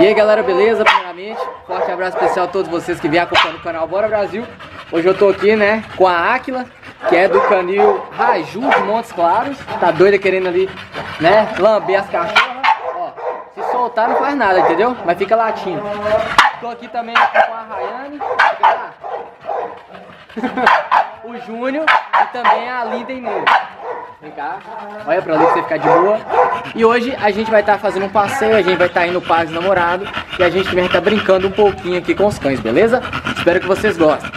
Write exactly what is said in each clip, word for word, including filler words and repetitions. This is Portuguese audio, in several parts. E aí galera, beleza? Primeiramente, forte abraço especial a todos vocês que vêm acompanhando o canal Bora Brasil. Hoje eu tô aqui, né, com a Áquila, que é do canil Raju de Montes Claros. Tá doida querendo ali, né, lamber as cachorras. Ó, se soltar não faz nada, entendeu? Mas fica latindo. Tô aqui também com a Rayane, o Júnior e também a Linda Inês. Vem cá, olha pra ali pra você ficar de boa. E hoje a gente vai estar tá fazendo um passeio, a gente vai estar tá indo no Parque do Namorado e a gente também tá brincando um pouquinho aqui com os cães, beleza? Espero que vocês gostem.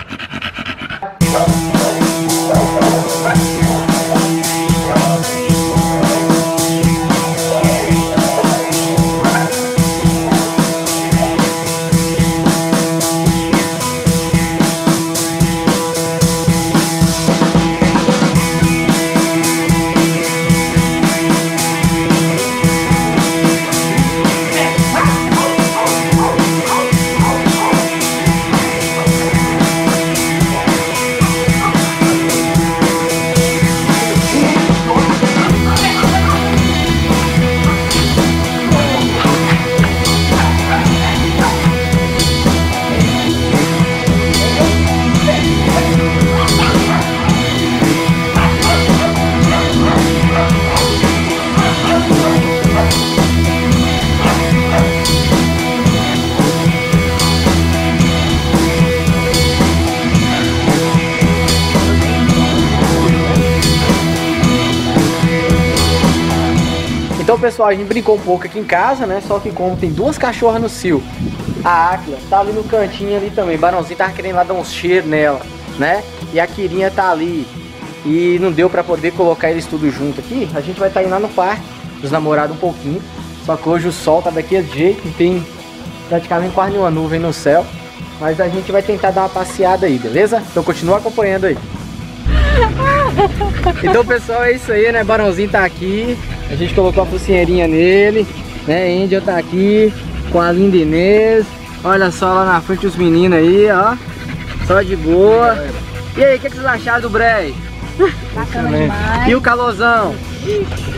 Então pessoal, a gente brincou um pouco aqui em casa, né? Só que como tem duas cachorras no cio, a Áquila tá ali no cantinho ali também. O Barãozinho tava querendo lá dar uns cheiros nela, né? E a Quirinha tá ali. E não deu pra poder colocar eles tudo junto aqui. A gente vai estar tá indo lá no Parque dos Namorados um pouquinho. Só que hoje o sol tá daquele jeito, não tem praticamente quase nenhuma nuvem no céu. Mas a gente vai tentar dar uma passeada aí, beleza? Então continua acompanhando aí. Então pessoal, é isso aí, né? Barãozinho tá aqui. A gente colocou a focinheirinha nele, né? Índia tá aqui com a Linda Inês. Olha só lá na frente os meninos aí, ó. Só de boa. E aí, o que, que vocês acharam do Brei? Bacana demais. E o calorzão?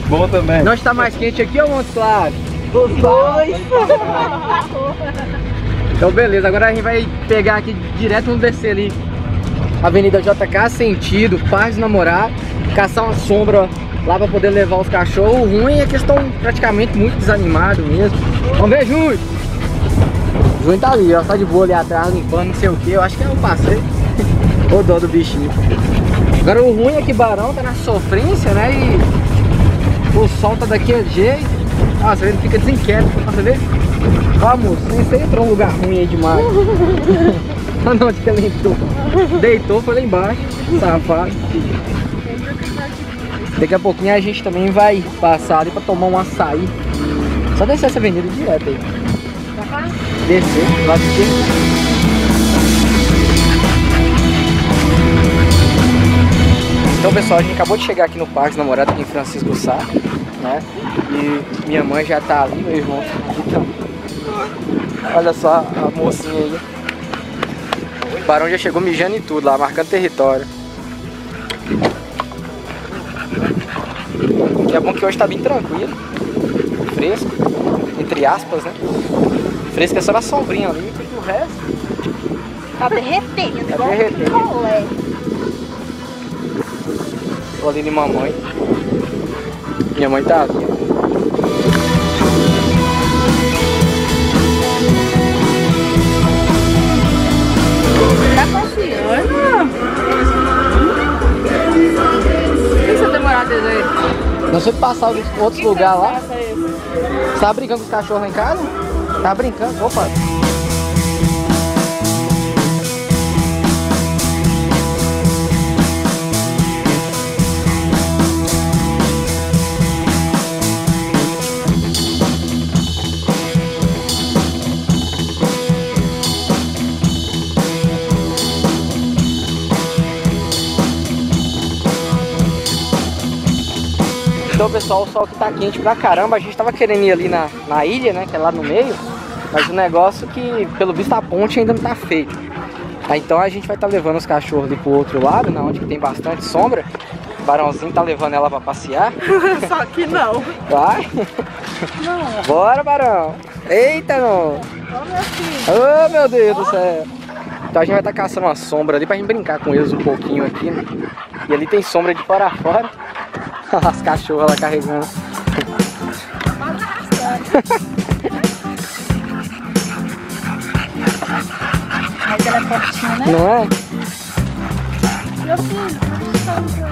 Bom também. Nós tá mais quente aqui ou Montes Claros? Os dois. Então beleza, agora a gente vai pegar aqui direto, vamos descer ali. Avenida J K, sentido, Parque do Namorado, caçar uma sombra lá pra poder levar os cachorros. O ruim é que eles estão praticamente muito desanimados mesmo. Vamos ver, Júnior! O Júnior tá ali, ó, tá de boa ali atrás, limpando, não sei o que. Eu acho que é um passeio. Ô dó do bichinho. Agora o ruim é que Barão tá na sofrência, né? E o sol tá daquele jeito. Nossa, ele fica desinquieto, você vê? Ó, moço, você entrou num lugar ruim aí demais. Ah não, que ele entrou. Deitou, foi lá embaixo. Safado. Daqui a pouquinho a gente também vai passar ali pra tomar um açaí. Só descer essa avenida direto aí. Descer, vai descer. Então pessoal, a gente acabou de chegar aqui no Parque do Namorado, aqui em Francisco Sá, né? E minha mãe já tá ali, meu irmão. Então, olha só a mocinha aí. O Barão já chegou mijando em tudo lá, marcando território. E é bom que hoje tá bem tranquilo, fresco, entre aspas, né? Fresco é só na sombrinha ali, porque o resto... Tá derretendo, tá igual derretendo. Picolé. Tô ali de mamãe. Minha mãe tá ali. Tá passeando. Por que você demorou desde aí? Não sei passar em outros lugares lá. Você tá brincando com os cachorros lá em casa? Tá brincando? Opa! Então pessoal, o sol que tá quente pra caramba, a gente tava querendo ir ali na, na ilha, né, que é lá no meio. Mas o negócio que, pelo visto, a ponte ainda não tá feita. Então a gente vai tá levando os cachorros ali pro outro lado, na onde que tem bastante sombra. O Barãozinho tá levando ela pra passear. Só que não. Vai. Não. Bora, Barão. Eita, não. Ô, meu filho. Ô, meu Deus do céu. Então a gente vai estar caçando uma sombra ali pra gente brincar com eles um pouquinho aqui, né? E ali tem sombra de fora a fora. As cachorras lá carregando. Mas ela é fortinha, né? Não é? Meu filho, tudo sombra.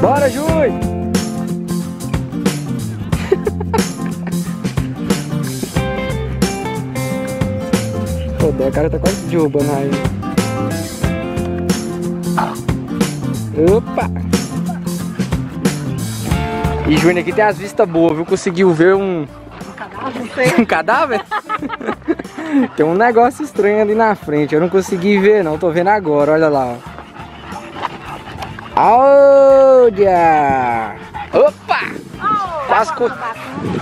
Bora, Ju! Pô, a cara tá quase derrubando aí. Opa! E, Júnior, aqui tem as vistas boas, viu? Conseguiu ver um... Um cadáver? Um cadáver? Tem um negócio estranho ali na frente. Eu não consegui ver, não. Tô vendo agora, olha lá, ó. Olha! Opa!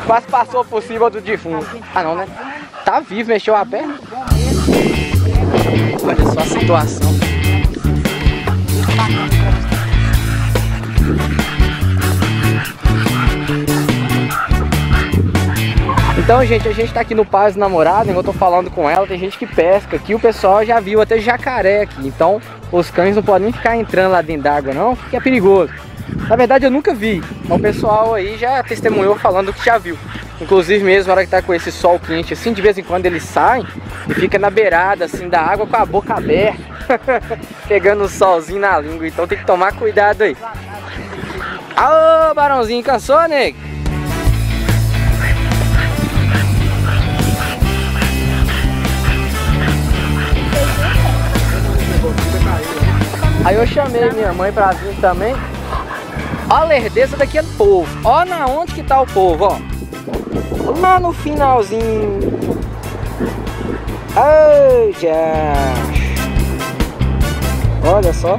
Quase oh, passou por cima do defunto. Ah não, né? Tá vivo, mexeu a perna. Olha só a situação. Então, gente, a gente tá aqui no Parque do Namorado, eu tô falando com ela, tem gente que pesca aqui, o pessoal já viu até jacaré aqui, então os cães não podem nem ficar entrando lá dentro d'água não, porque é perigoso. Na verdade eu nunca vi, mas o pessoal aí já testemunhou falando que já viu. Inclusive mesmo na hora que tá com esse sol quente assim, de vez em quando eles saem e fica na beirada assim da água com a boca aberta, pegando o solzinho na língua, então tem que tomar cuidado aí. Aô, Barãozinho, cansou, nego? Aí eu chamei minha mãe pra vir também. Ó a lerdeza daquele povo. Ó na onde que tá o povo, ó. Lá no finalzinho. Ai, já. Olha só.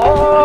Oh,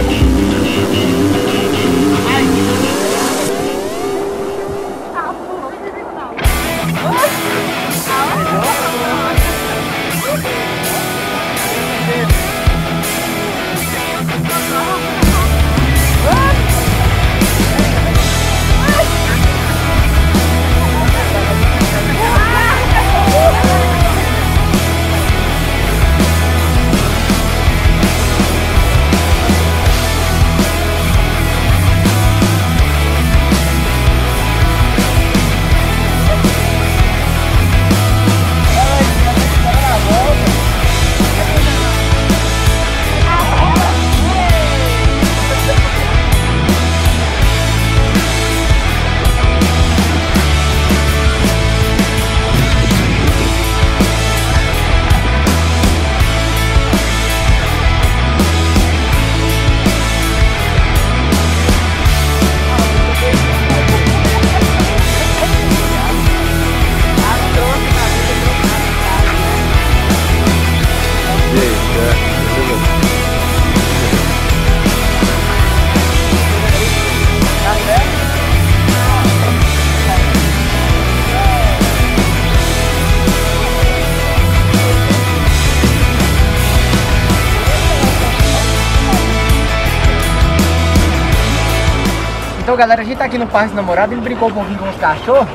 Então, galera, a gente tá aqui no Parque do Namorado. Ele brincou um pouquinho com os cachorros.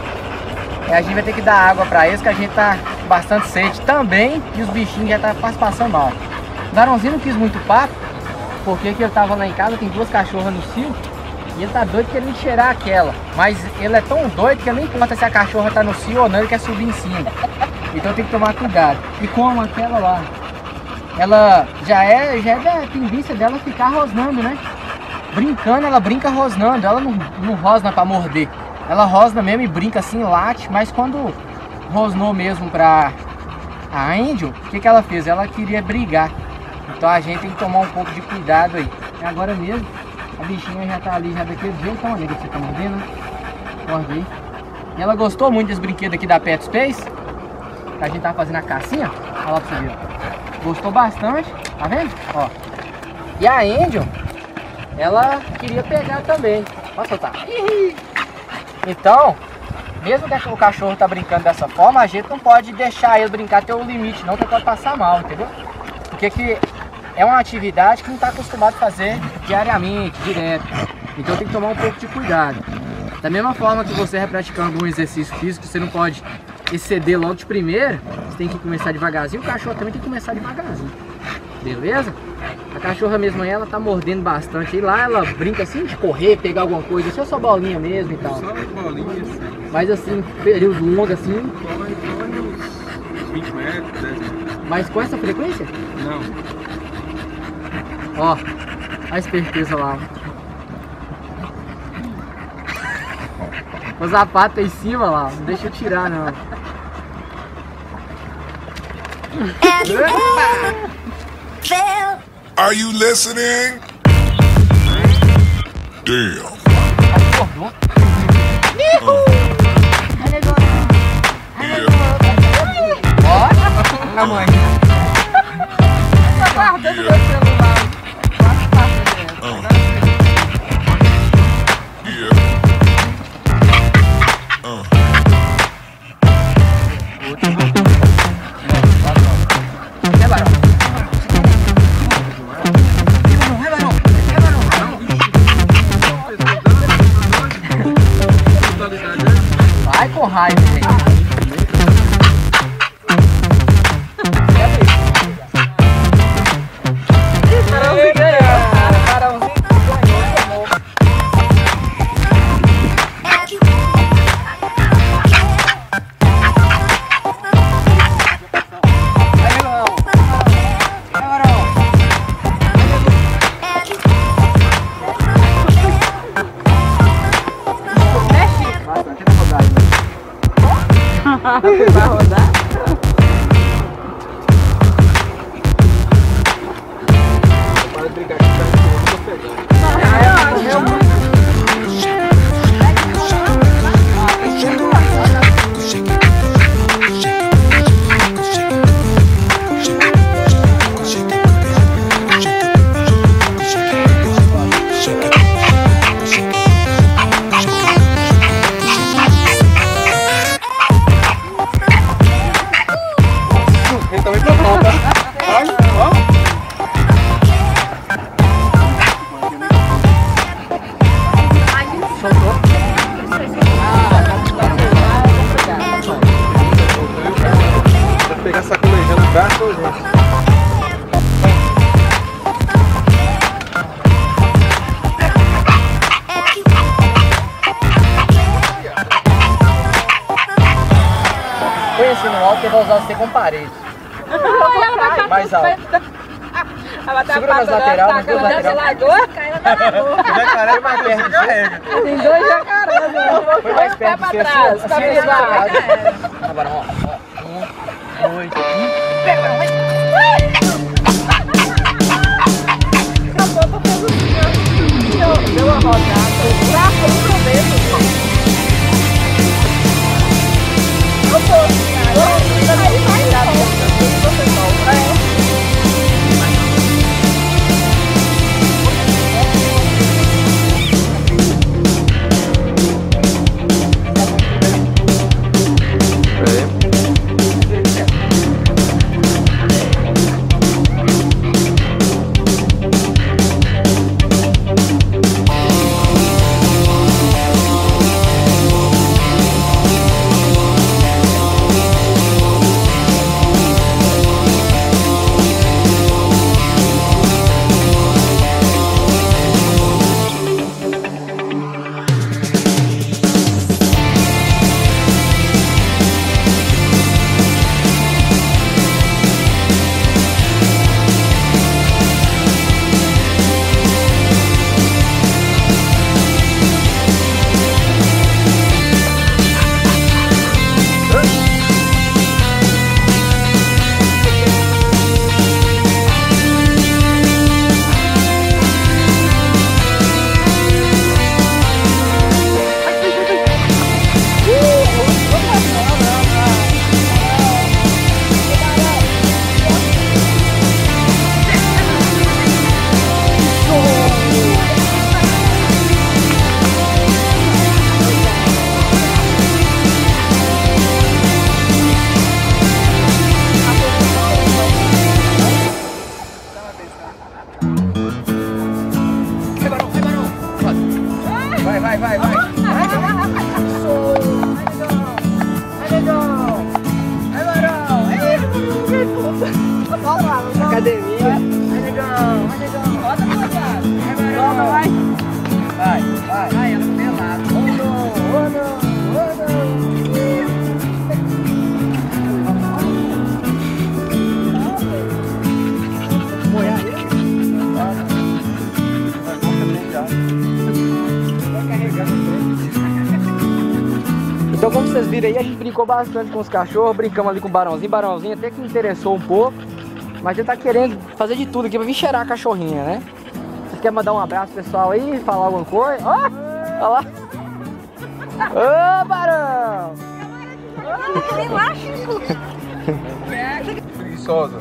E a gente vai ter que dar água pra eles, que a gente tá bastante sede também. E os bichinhos já tá quase passando mal. O Barãozinho não quis muito papo, porque que eu tava lá em casa, tem duas cachorras no cio. E ele tá doido querendo cheirar aquela. Mas ele é tão doido que ele nem conta se a cachorra tá no cio ou não, ele quer subir em cima. Então tem que tomar cuidado. E como aquela lá, ela já é, já é da tendência dela ficar rosnando, né? Brincando, ela brinca rosnando, ela não, não rosna pra morder. Ela rosna mesmo e brinca assim, late, mas quando rosnou mesmo pra a Angel, o que que ela fez? Ela queria brigar. Então a gente tem que tomar um pouco de cuidado aí. Agora mesmo, a bichinha já tá ali, já daquele jeito, tá, amiga, que você tá mordendo, né? Morde. E ela gostou muito desse brinquedo aqui da Pet Space, que a gente tá fazendo a cacinha. Olha lá pra você ver, ó. Gostou bastante, tá vendo? Ó. E a Angel, ela queria pegar também. Pode soltar. Então, mesmo que o cachorro tá brincando dessa forma, a gente não pode deixar ele brincar até o limite, não, que ele pode passar mal, entendeu? Porque que é uma atividade que não tá acostumado a fazer diariamente, direto. Então tem que tomar um pouco de cuidado. Da mesma forma que você é praticando um exercício físico, você não pode exceder logo de primeira, você tem que começar devagarzinho, o cachorro também tem que começar devagarzinho. Beleza? A cachorra mesmo, ela tá mordendo bastante. E lá ela brinca assim de correr, pegar alguma coisa. Isso é só bolinha mesmo e tal. Só bolinha, sim. Mas assim, período longo assim. Corre, corre uns vinte metros, dez metros. Mas com essa frequência? Não. Ó, a esperteza lá. O sapato em cima lá. Não deixa eu tirar, não. Are you listening? Damn. Vai rodar? Para brigar com o cachorro, eu vou pegar. Parede. Mais alto. Segura nas lateral, nas duas laterais. Tem dois jacarés. Foi mais perto de ser assim. Agora, ó. Um, dois, um. Deu uma rodada. Já foi o começo. vai, vai, vai. Academia. Vai, negão, vai, negão. Bota a tua vai. Vai, vai. Vai, ela pelada. Oh, não, oh, não, oh, não. Então, como vocês viram aí, a gente brincou bastante com os cachorros, brincamos ali com o Barãozinho, Barãozinho até que me interessou um pouco, mas ele tá querendo fazer de tudo aqui pra vir cheirar a cachorrinha, né? Vocês querem mandar um abraço pessoal aí, falar alguma coisa? Ó, oh, olha lá. Ô, oh, Barão! Relaxa, Chico! Preguiçosa.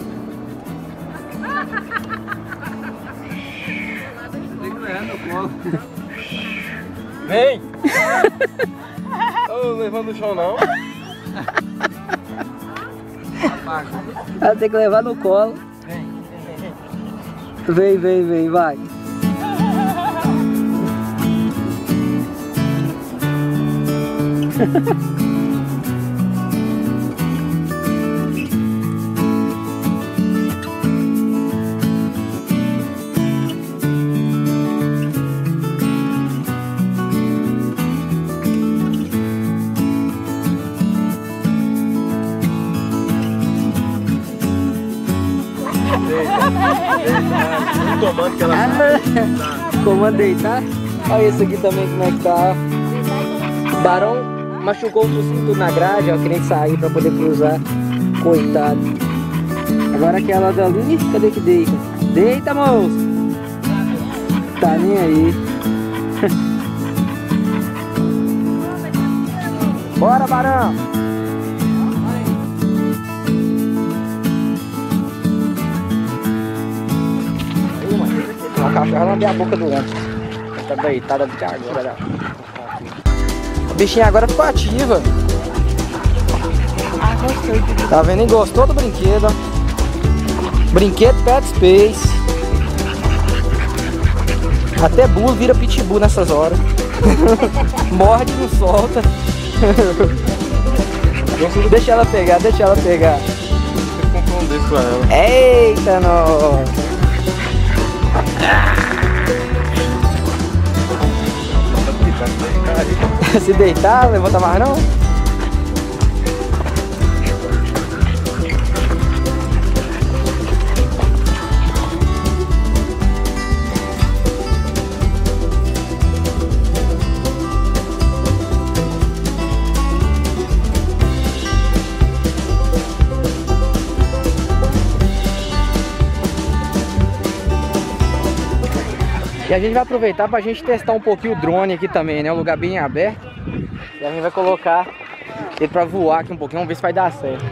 Vem! Não levar no chão, não. Ela tem que levar no colo. Vem, vem, vem. Vem, vem, vem, vai. Comando que ela tá. Comando deitar. Olha esse aqui também como é que tá. Barão machucou o cinto na grade, ó, querendo sair pra poder cruzar. Coitado. Agora aquela dali, cadê que deita? Deita, moço! Tá nem aí. Bora, Barão! A cachorra lambeu a boca do antes. Tá deitada de agora. A bichinha agora ficou ativa. Ah, gostei. Tá vendo? E gostou do brinquedo. Brinquedo Pet Space. Até bull vira pitbull nessas horas. Morde, não solta. Deixa ela pegar, deixa ela pegar. Tem que confundir com ela. Eita, não. Se deitar, levanta mais não? E a gente vai aproveitar pra gente testar um pouquinho o drone aqui também, né? Um lugar bem aberto. E a gente vai colocar ele pra voar aqui um pouquinho, vamos ver se vai dar certo.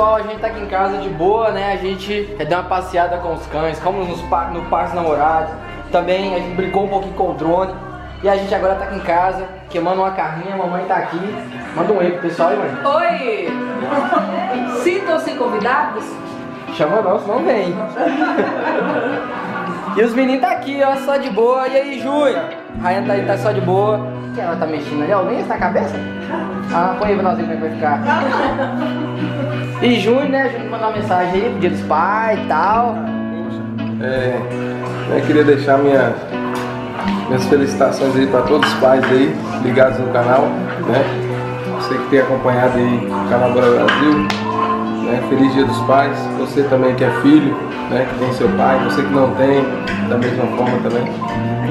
pessoal, a gente tá aqui em casa de boa, né? A gente deu uma passeada com os cães, fomos nos par no Parque do Namorado. Também a gente brincou um pouquinho com o drone. E a gente agora tá aqui em casa, queimando uma carninha, a mamãe tá aqui. Manda um oi pro pessoal aí, mãe. Oi! Sintam-se convidados? Chama não, senão vem. E os meninos tá aqui, ó, só de boa. E aí, Júlia? A Rayana tá aí, tá só de boa. O que ela tá mexendo ali? Alguém está na cabeça? Ah, põe aí pra nós ver como é que vai ficar. E Júnior, né? Júnior mandou uma mensagem aí pro dia dos pais e tal. É, eu queria deixar minha, minhas felicitações aí pra todos os pais aí ligados no canal, né? Você que tem acompanhado aí o canal Bora Brasil, né? Feliz dia dos pais. Você também que é filho, né? Que tem seu pai. Você que não tem, da mesma forma também.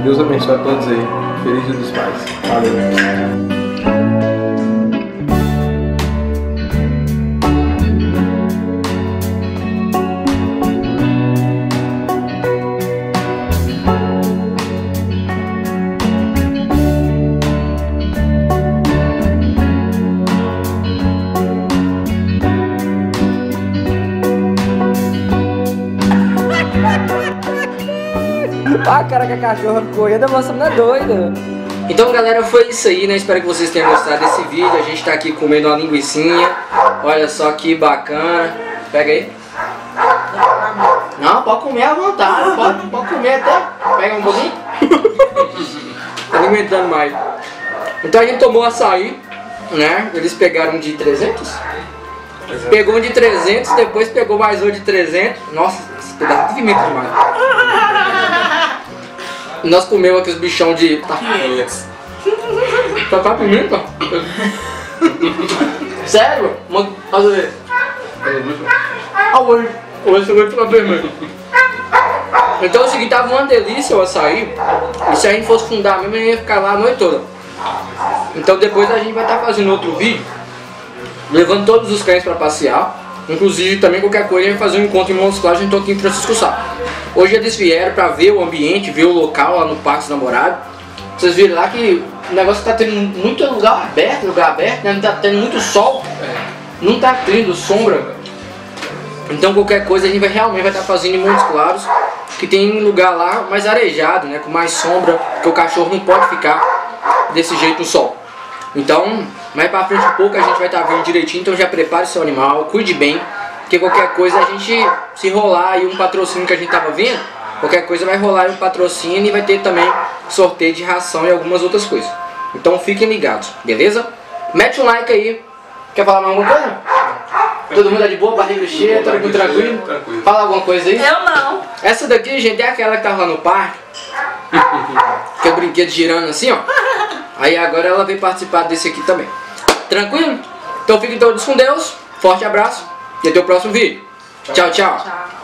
Deus abençoe a todos aí. Feliz dia dos pais. Valeu. Olha a cara que a cachorra correndo, a moça não é doida. Então galera, foi isso aí, né? Espero que vocês tenham gostado desse vídeo. A gente tá aqui comendo uma linguiçinha. Olha só que bacana. Pega aí. Não, pode comer à vontade. Pode, pode comer até. Pega um pouquinho. Tá nem aguentando mais. Então a gente tomou açaí, né? Eles pegaram um de trezentos. Pegou um de trezentos, depois pegou mais um de trezentos. Nossa, esse pedaço de pimenta demais. Nós comemos aqui os bichão de... Tá com pimenta? Sério? Faz o olho. Ah, o olho. O olho chegou de ficar vermelho. Então é o seguinte, tava uma delícia o açaí. E se a gente fosse fundar mesmo, a gente ia ficar lá a noite toda. Então depois a gente vai estar tá fazendo outro vídeo, levando todos os cães pra passear. Inclusive, também qualquer coisa, a gente vai fazer um encontro em Montes Claros, a gente tá aqui em Francisco Sá. Hoje eles vieram pra ver o ambiente, ver o local lá no Parque do Namorado. Vocês viram lá que o negócio tá tendo muito lugar aberto, lugar aberto, né? Não tá tendo muito sol, não tá tendo sombra. Então qualquer coisa a gente vai realmente vai estar tá fazendo em Montes Claros, que tem lugar lá mais arejado, né? Com mais sombra, porque o cachorro não pode ficar desse jeito no sol. Então, mais pra frente um pouco a gente vai estar tá vendo direitinho, então já prepare seu animal, cuide bem. Porque qualquer coisa a gente, se rolar aí um patrocínio que a gente tava vendo, qualquer coisa vai rolar aí um patrocínio e vai ter também sorteio de ração e algumas outras coisas. Então fiquem ligados, beleza? Mete um like aí. Quer falar mais alguma coisa? Todo mundo tá de boa, barriga cheia, todo mundo tranquilo? tranquilo? Fala alguma coisa aí? Eu não. Essa daqui, gente, é aquela que tava lá no parque. Que é o brinquedo girando assim, ó. Aí agora ela vem participar desse aqui também. Tranquilo? Então fiquem todos com Deus. Forte abraço e até o próximo vídeo. Tchau, tchau. tchau.